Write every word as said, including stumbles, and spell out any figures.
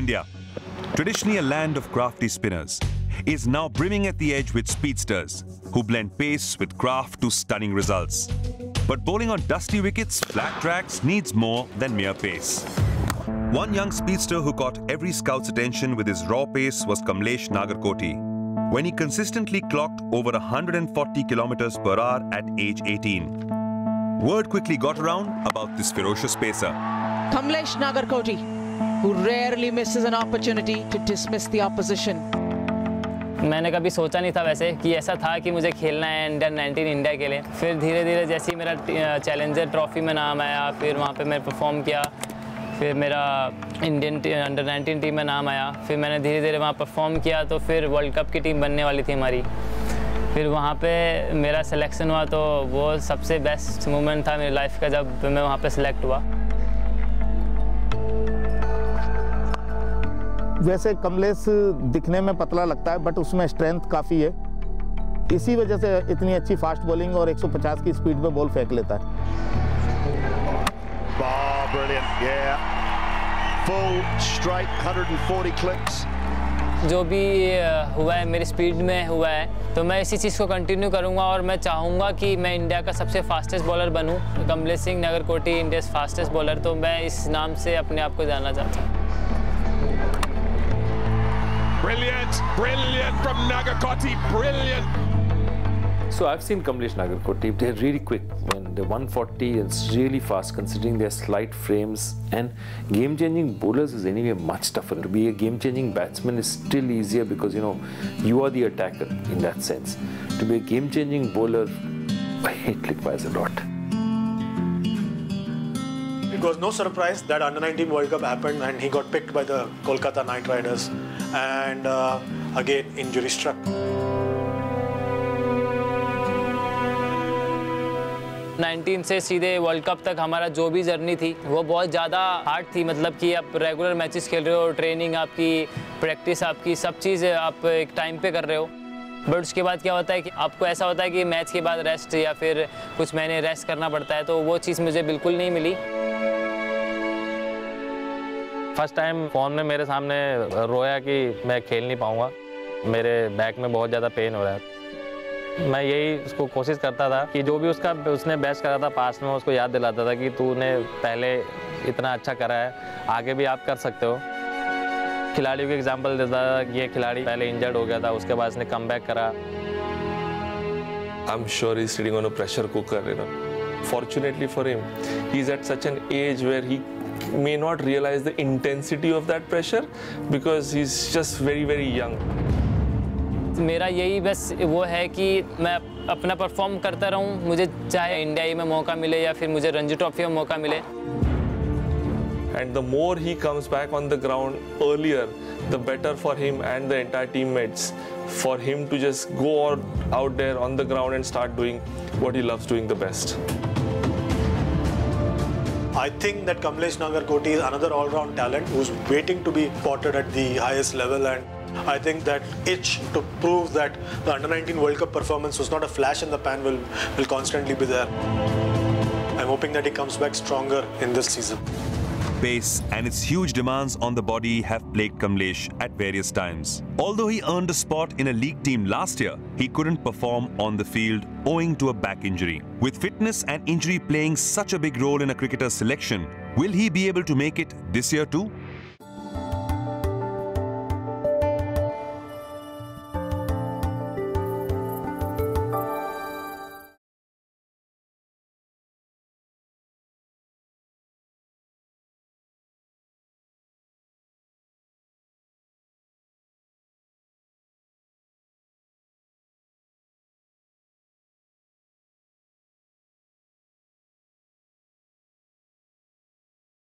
India, traditionally a land of crafty spinners, is now brimming at the edge with speedsters who blend pace with craft to stunning results. But bowling on dusty wickets, flat tracks needs more than mere pace. One young speedster who caught every scout's attention with his raw pace was Kamlesh Nagarkoti, when he consistently clocked over one hundred forty kilometers per hour at age eighteen. Word quickly got around about this ferocious pacer. Kamlesh Nagarkoti, who rarely misses an opportunity to dismiss the opposition. मैंने कभी सोचा नहीं था वैसे कि ऐसा था कि मुझे खेलना है अंडर नाइनटीन इंडिया के लिए। फिर धीरे-धीरे जैसे ही मेरा चैलेंजर ट्रॉफी में नाम आया, फिर वहाँ पे मैं परफॉर्म किया, फिर मेरा इंडियन अंडर नाइनटीन टीम में नाम आया, फिर मैंने धीरे-धीरे वहाँ परफॉर्म किया, तो फिर वर्ल्ड कप की टीम बनने वाली थी हमारी। फिर वहाँ पे मेरा सिलेक्शन हुआ, तो वो सबसे बेस्ट मोमेंट था मेरी लाइफ का जब मैं वहाँ पे सिलेक्ट हुआ। वैसे कमलेश दिखने में पतला लगता है, बट उसमें स्ट्रेंथ काफ़ी है, इसी वजह से इतनी अच्छी फास्ट बॉलिंग और एक सौ पचास की स्पीड में बॉल फेंक लेता है। जो भी हुआ है मेरी स्पीड में हुआ है, तो मैं इसी चीज़ को कंटिन्यू करूंगा और मैं चाहूँगा कि मैं इंडिया का सबसे फास्टेस्ट बॉलर बनूँ। कमलेश सिंह नागरकोटी इंडिया के फास्टेस्ट बॉलर, तो मैं इस नाम से अपने आप को जानना चाहता हूँ। Brilliant, brilliant from Nagarkoti, brilliant. So I've seen Kamlesh Nagarkoti, they're really quick. When they're one forty, it's really fast considering their slight frames. And game-changing bowlers is anyway much tougher. To be a game-changing batsman is still easier because, you know, you are the attacker in that sense. To be a game-changing bowler, it requires a lot. It was no surprise that under nineteen World Cup happened and he got picked by the Kolkata Knight Riders, and uh, again injury struck. Nineteen से सीधे world cup तक हमारा जो भी journey थी वो बहुत ज़्यादा हार्ड थी, मतलब कि आप रेगुलर मैचेस खेल रहे हो, ट्रेनिंग आपकी, प्रैक्टिस आपकी, सब चीज़ आप एक टाइम पे कर रहे हो। बट उसके बाद क्या होता है कि आपको ऐसा होता है कि मैच के बाद रेस्ट या फिर कुछ महीने रेस्ट करना पड़ता है, तो वो चीज़ मुझे बिल्कुल नहीं मिली। फर्स्ट टाइम फोन में मेरे सामने रोया कि मैं खेल नहीं पाऊंगा, मेरे बैक में बहुत ज़्यादा पेन हो रहा है। मैं यही उसको कोशिश करता था कि जो भी उसका उसने बेस्ट करा था पास्ट में, उसको याद दिलाता था कि तूने पहले इतना अच्छा करा है, आगे भी आप कर सकते हो। खिलाड़ियों के एग्जाम्पल देता था कि ये खिलाड़ी पहले इंजर्ड हो गया था, उसके बाद उसने कम बैक करा। I am sure he is sitting on a pressure cooker, you know. Fortunately for him, he is at such an age where he may not realize the intensity of that pressure because he's just very very young. मेरा यही बस वो है कि मैं अपना perform करता रहूं, मुझे चाहे इंडिया में मौका मिले या फिर मुझे रणजी ट्रॉफी में मौका मिले। And the more he comes back on the ground earlier, the better for him and the entire teammates. For him to just go out there on the ground and start doing what he loves doing the best. I think that Kamlesh Nagarkoti is another all-round talent who's waiting to be spotted at the highest level, and I think that itch to prove that the under nineteen World Cup performance was not a flash in the pan will, will constantly be there. I'm hoping that he comes back stronger in this season. Pace and its huge demands on the body have plagued Kamlesh at various times. Although he earned a spot in a league team last year, he couldn't perform on the field owing to a back injury. With fitness and injury playing such a big role in a cricketer's selection, will he be able to make it this year too?